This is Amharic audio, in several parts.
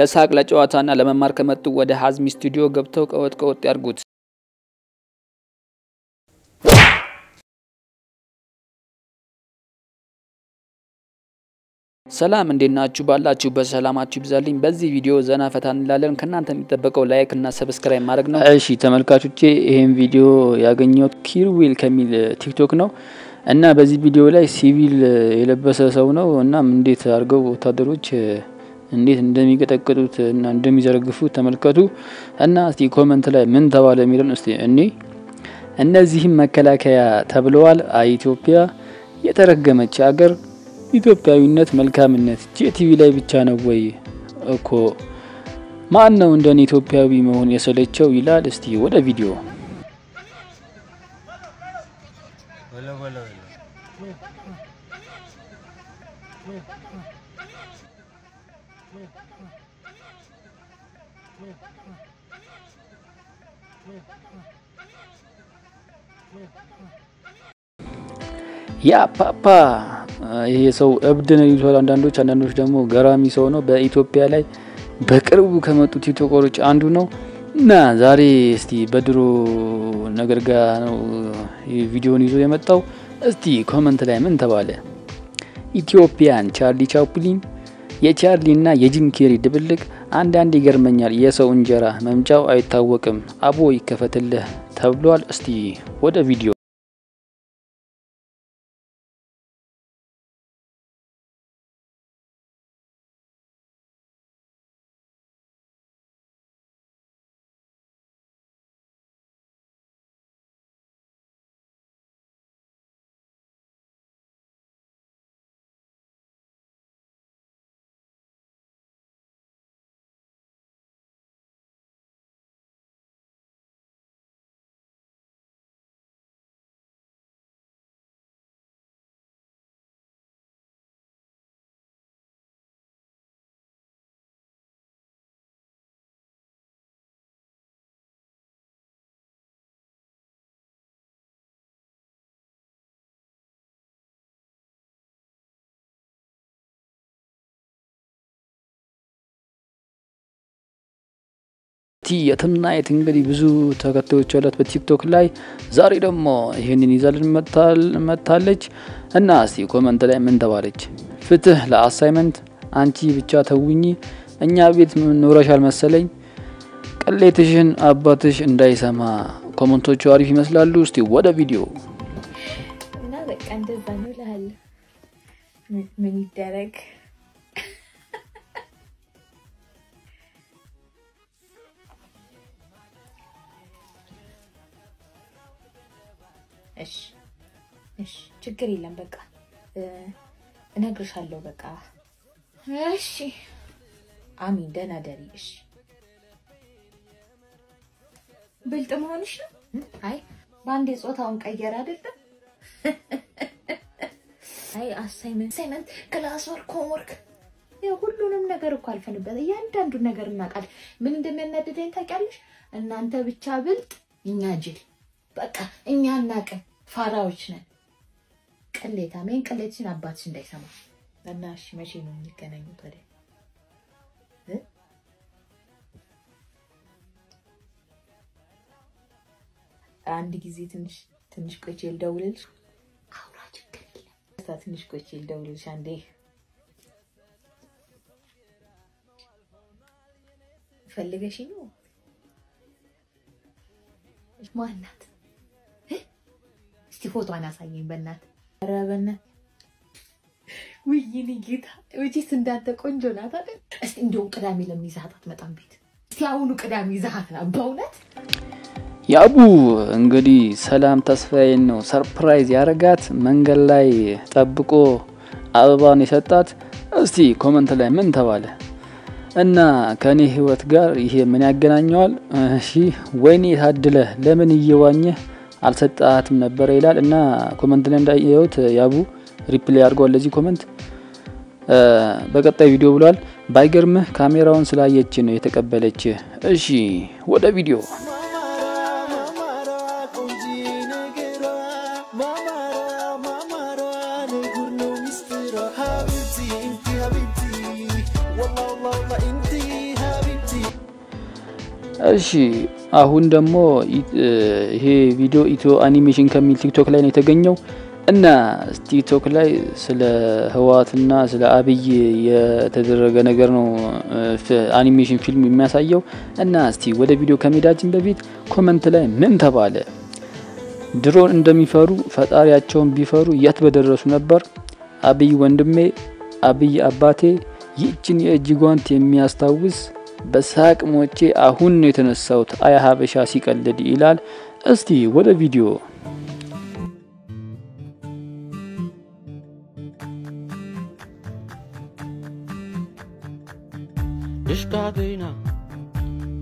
لساق لجواتان على ممركمة وده حزم استوديو قبتوك أو تكوت أرجوت. ሰላም እንዴት ናችሁ ባላችሁ በሰላማችሁ ይብዛልኝ በዚህ ቪዲዮ ዘና ፈታን እንላለን ከናንተ የሚጠበቀው ላይክ እና ሰብስክራይብ ማድረግ ነው እሺ ተመልካቾቼ ይሄን ቪዲዮ ያገኘሁት ኪርዊል ከሚል ቲክቶክ ነው እና በዚህ ቪዲዮ ላይ ሲቪል የለበሰ ሰው ነው እና እንዴት አርገው ወታደሮች እንዴት እንደሚቀጠቅጡት እና እንደሚዘረግፉት ተመልከቱ እና እስቲ ኮሜንት ላይ ምን ተባለ የሚለውን እስቲ እኔ እነዚህም መከላከያ ተብለዋል ኢትዮጵያ የተረገመች ሀገር ኢትዮጵያዊነት መልካምነት ቲቪ ላይ ብቻ ነው ወይ እኮ ማን ነው እንደኔ ኢትዮጵያዊ መሆን የሰለቸው ይላል እስቲ ወደ ቪዲዮ ያ ፓፓ ይሄ ሰው እብድን ይሏል አንዳንዶች ደግሞ ገራሚ ሰው ነው በኢትዮጵያ ላይ በቅርቡ ከመጡ ቲክቶከሮች አንዱ ነው እና ዛሬ እስቲ በድሮ ነገር ጋር ነው ቪዲዮን ይዞ የመጣው እስቲ ኮሜንት ላይ ምን ተባለ ኢትዮጵያን ቻርሊ ቻፕሊን የቻርሊና የጂም ኬሪ ድብልቅ አንዳንድ ይገርመኛል የሰው እንጀራ መምጫው አይታወቅም አቦ ይከፈትልህ ተብሏል እስቲ ወደ ቪዲዮ የትምና የትንግዲህ ብዙ ተከታዮች ያላት በቲክቶክ ላይ ዛሬ ደግሞ ይሄንን ይዛልን መጣለች እና እስቲ ኮሜንት ላይ ምን ተባለች ፍትህ ለአሳይመንት አንቺ ብቻ ተውኚ እኛ ቤት ኖረሻል መሰለኝ ቀለይተሽን አባትሽ እንዳይሰማ ኮሜንቶቹ አሪፍ ይመስላሉ እስቲ ወደ ቪዲዮ እና በቃ እንደዛ ነው ለሃል ምን ይደረግ እሺ ችግር የለም በቃ እነግርሻለሁ በቃ እሺ አሚን ደህና ደሪ እሺ ብልጥ መሆንሽ አይ ባንዴ ጾታውን ቀየር አይደለም አይ አሳይመንት ክላስ ወርክ ሆምወርክ የሁሉንም ነገር እኮ አልፈንበት ያንዳንዱ ነገር እናቃል ምን እንደሚያናደደኝ ታውቂያለሽ እናንተ ብቻ ብልጥ እኛ ጅል በቃ እኛ እናቀ ፋራዎች ነን ቀለታሜን ቀለችን አባትሽ እንዳይሰማ እና እሺ መቼ ነው የሚገናኙት ታዲያ አንድ ጊዜ ትንሽ ቆይቼ ልደውልልሽ አውራጭ ከሌለ ትንሽ ቆይቼ ልደውልልሽ አንዴ ፈልገሽ ነው ማናት ፎቶ አናሳየኝ በእናት ረበነ ወይኔ ጌታ ወጪስ እንዳንተ ቆንጆ ናት አይደል እስቲ እንደው ቅዳሜ ለሚዛታት መጣን ቤት እስቲ አሁን ቅዳሜ ይዛትና በእውነት ያቡ እንግዲህ ሰላም ተስፋዬ ነው ሰርፕራይዝ ያረጋት መንገል ላይ ጠብቆ አበባን ይሰጣት እስቲ ኮሜንት ላይ ምን ተባለ እና ከኔ ህይወት ጋር ይሄ ምን ያገናኛል እሺ ወይኔ ታድለ ለምን ይዋኘ አልሰጣትም ነበር ይላል እና ኮሜንት ላይ እንዳየሁት ያቡ ሪፕላይ አድርጓል ለዚህ ኮሜንት በቀጣይ ቪዲዮ ብሏል ባይገርም ካሜራውን ስላየች ነው የተቀበለች እሺ ወደ ቪዲዮ أشي أهون دمو هي فيديو إتو أنيميشن كمل تيك توك لاين يتجنّو أنا تيك توك لاي سلا هوات الناس سلا أبي يتدرج نجرنو في أنيميشن فيلم ما سايو الناس تي وده فيديو كاميراتين ببيت كومنت لاي من تباله درون عندما يفارو فتارياتهم بيفارو يتبدر رسول نبر أبي وندمي أبي أباتي يجني أجيوان تيمي أستاوز بساك موجه أهون نتن الصوت آيها بشاسيك الذي إلال أستي ولا فيديو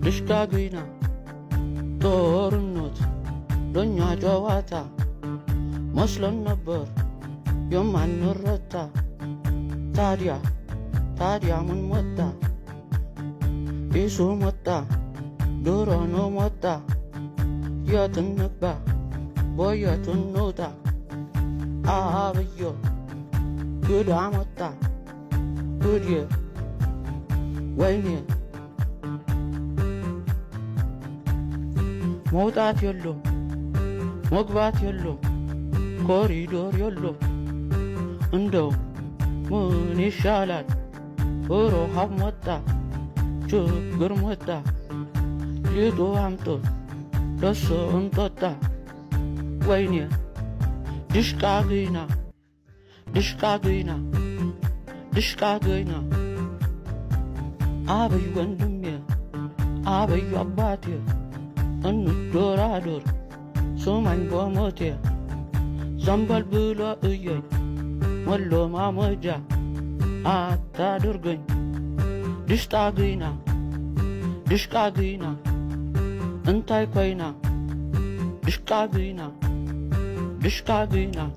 دشتاقينا دور النوت دنيا جواتا مسلم نبر يوم عن نرتا تاريا من موتا إيشو موتا دورانو موتا ياتن نبا بوياتن نوتا آبيو كدا موتا كديو ويني موتات يلو مقبات يلو كوريدور يلو اندو موني شالات وروحاب موتا شكر موتا ليدو عمتو دسو انتوتا ويني دشكاقينا أبي وندمي أبي أباتي أنو دورادور سومن بوموتي زنبال بلو أيي ولو ما موجا أتا درغن دشكاقينا انتاي كوينا دشكاقينا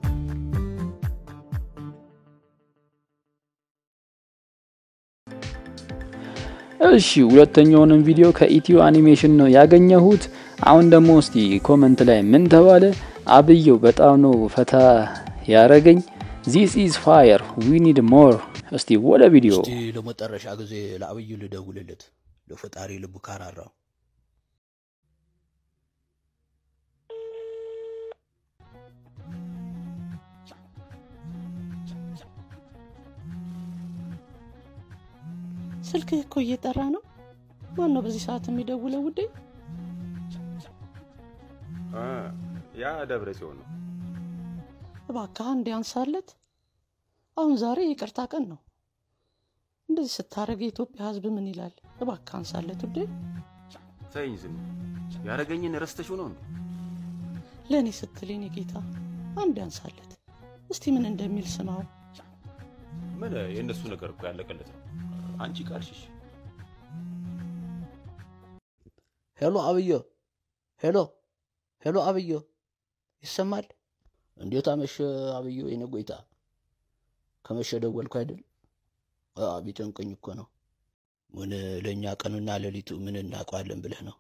أشي ولا تنيون فيديو كإيتيو أنيميشن نو يعجن يهود عند موستي كومنت لاي من تواله أبيو بتأنو فتا يارجن This is fire we need more أستي ولا فيديو أستي لما ترش عجزي لأبيو لدوللت لو فتاري لبكارا سلكي እኮ እየጠራ ነው ማን ነው በዚህ ሰዓት የሚደውለው ውዴ ያ ደብረ ሲሆን ነው እባክህ አንዴ አንሳለት አሁን ዛሬ ይቅርታ ቀን ነው እንደዚህ ስታረገ የኢትዮጵያ ህዝብ ምን ይላል እባክህ አንሳለት ውዴ ተይኝ ዝም ያረገኝን ረስተሽው ነው ለኔ ስትልኝ ጌታ አንዴ አንሳለት እስቲ ምን እንደሚል ስማው ምን የነሱ ነገር እኮ ያለቀለት ነው አንቺ ቃልሽሽ ሄሎ አብዮ ይሰማል እንዴት አመሽ አብዮ የኔ ጌታ ከመሸ ደወልኩ አይደል ቢጨንቀኝ እኮ ነው ምን ለኛ ቀኑና ለሊቱ ምን እናቀዋለን ብለህ ነው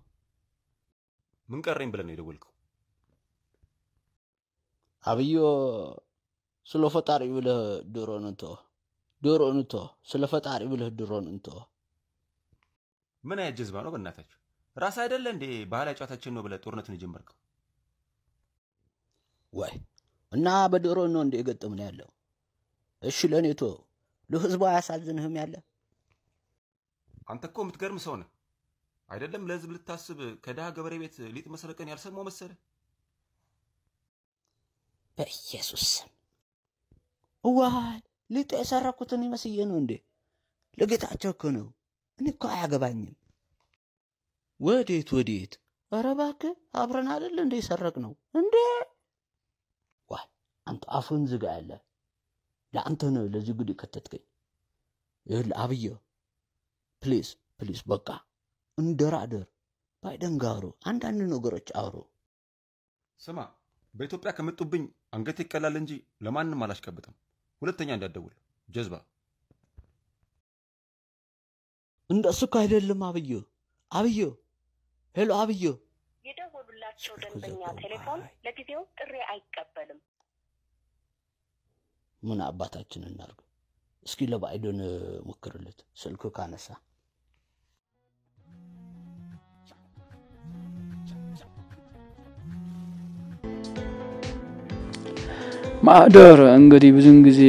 ምን ቀረኝ ብለህ ነው የደወልከው አብዮ ስለ ፈጣሪ ብለህ ዶሮ እንቶ ስለ ፈጣሪ ብለህ ድሮን እንቶ ምን አይጀዝባ ነው በእናታችሁ ራስ አይደለ እንዴ ባህላ ጫታችን ነው ብለ ጦርነቱን ጀመርከው ወይ እና በዶሮ ነው እንዴ ገጠም ነው ያለው እሺ ለኔቶ ለህዝቡ አያሳዝንህም ያለ አንተ እኮ ምትገርም ሰው ነህ አይደለም ለህዝብ ልታስብ ከዳህ ገበሬ ቤት ሊጥ መስረቀን ያልሰማው መሰለ በኢየሱስ ዋል ليتو يسرقوتني مسيينو اندي لغيتاچو كو نو اني كو اياغباኝም وديت አረባከ አብረን አይደል እንደ ይسرق ነው እንዴ ዋ አንተ አፉን ዝጋ ያለ ለአንተ ነው ለዚህ ጉድ ከተትከኝ ይሁን አብዮ ፕሊዝ በቃ እንደራደር ባይደንጋሩ አንዳንድ ነገሮች አውሩ ስማ በኢትዮጵያ ከመጡብኝ አንገት ይቀላል እንጂ ለማንም አላሽከብተም ሁለተኛ እንዳደውል ጀዝባ እንደሱ ካይደለም አብዮ ሄሎ አብዮ የደወሉላችሁ ደንበኛ ቴሌፎን ለጊዜው ጥሪ አይቀበልም ምን አባታችን እናርግ እስኪ ለባይዶን ሞክርለት ስልኩ ካነሳ ማደር እንግዲህ ብዙን ጊዜ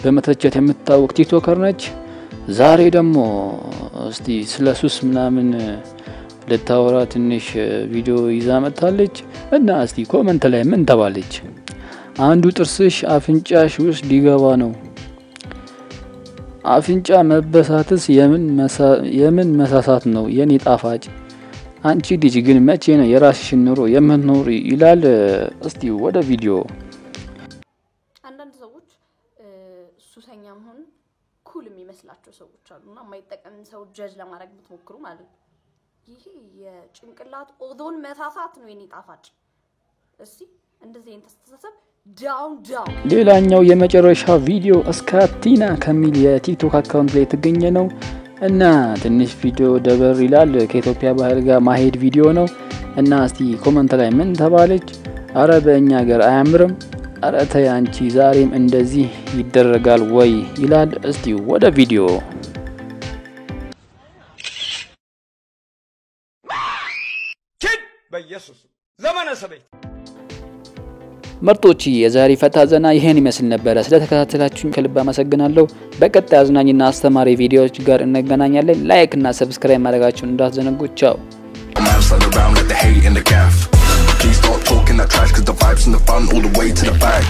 በመተቸት የምታወቅ ቲክቶከር ነች ዛሬ ደግሞ እስቲ ስለሱስ ምናምን ለታወራ ትንሽ ቪዲዮ ይዛ መጣለች እና እስቲ ኮሜንት ላይ ምን ተባለች አንዱ ጥርስሽ አፍንጫሽ ውስጥ ሊገባ ነው አፍንጫ መበሳትስ የምን መሳሳት ነው የኔ ጣፋጭ አንቺ ልጅ ግን መቼ ነው የራስሽን ኑሮ የምትኖሪ ይላል እስቲ ወደ ቪዲዮ ሱሰኛም ሆነ ኩል የሚመስላቸው ሰዎች አሉና ማይጠቀም ሰው ጀጅ ለማድረግ ምትሞክሩ ማለት ይሄ የጭንቅላት ኦዶን መታሳት ነው የኔ ጣፋጭ እሺ እንደዚህ እንተስተሳሰብ ዳውን ዳውን ሌላኛው የመጨረሻ ቪዲዮ እስካቲና ከሚል የቲክቶክ አካውንት ላይ ተገኘ ነው እና ትንሽ ቪዲዮ ደበር ይላል ከኢትዮጵያ ባህል ጋር ማሄድ ቪዲዮ ነው እና እስቲ ኮሜንት ላይ ምን ተባለች አረ በእኛ ሀገር አያምርም አራተ ያንቺ ዛሬም እንደዚህ ይደረጋል ወይ ይላል እስቲ ወደ ቪዲዮ ኪድ በኢየሱስ ዘመነ ሰበይ መርጦቺ የዛሬ ፈታዘና ይሄን ይመስል ነበር ስለተከታተላችሁኝ ከልብ አመሰግናለሁ በቀጣይ አዝናኝና አስተማሪ ቪዲዮዎች ጋር እንገናኛለን ላይክ እና ሰብስክራይብ ማድረጋችሁን እንዳትዘነጉ ቻው Please start talking that trash cause the vibes in the front all the way to the back